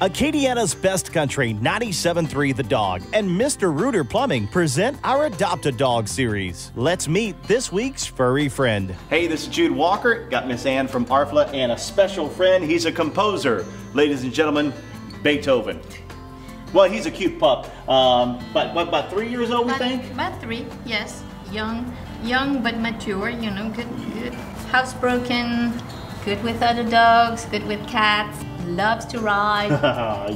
Acadiana's Best Country 97.3 The Dog and Mr. Rooter Plumbing present our Adopt a Dog series. Let's meet this week's furry friend. Hey, this is Jude Walker. Got Miss Anne from Arfla and a special friend. He's a composer. Ladies and gentlemen, Beethoven. Well, he's a cute pup. About 3 years old, we think? About three, yes. Young but mature, you know, good. Housebroken, good with other dogs, good with cats. Loves to ride,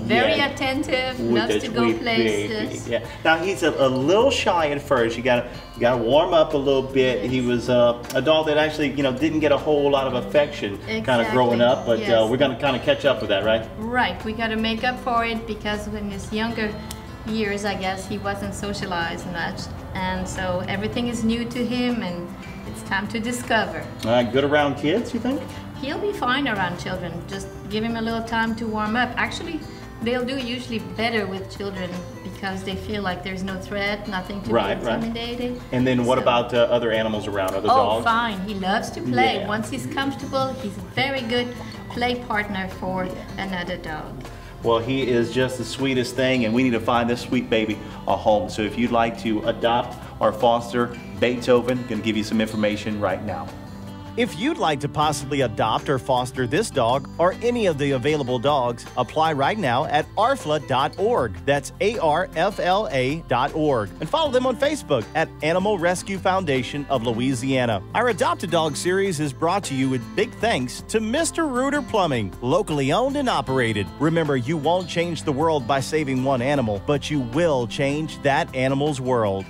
very attentive, loves to go places. Yeah. Now he's a little shy at first. You gotta warm up a little bit. Yes. He was a dog that actually, you know, didn't get a whole lot of affection kind of growing up, but yes. We're gonna kind of catch up with that, right? Right, we gotta make up for it because in his younger years, I guess, he wasn't socialized much. And so everything is new to him and it's time to discover. Good around kids, you think? He'll be fine around children. Just give him a little time to warm up. Actually, they'll do usually better with children because they feel like there's no threat, nothing to be intimidated. Right. And then what about other animals around, other dogs? Oh, fine. He loves to play. Yeah. Once he's comfortable, he's a very good play partner for another dog. Well, he is just the sweetest thing, and we need to find this sweet baby a home. So if you'd like to adopt or foster Beethoven, I'm going to give you some information right now. If you'd like to possibly adopt or foster this dog or any of the available dogs, apply right now at arfla.org. That's ARFLA.org. And follow them on Facebook at Animal Rescue Foundation of Louisiana. Our Adopt a Dog series is brought to you with big thanks to Mr. Rooter Plumbing, locally owned and operated. Remember, you won't change the world by saving one animal, but you will change that animal's world.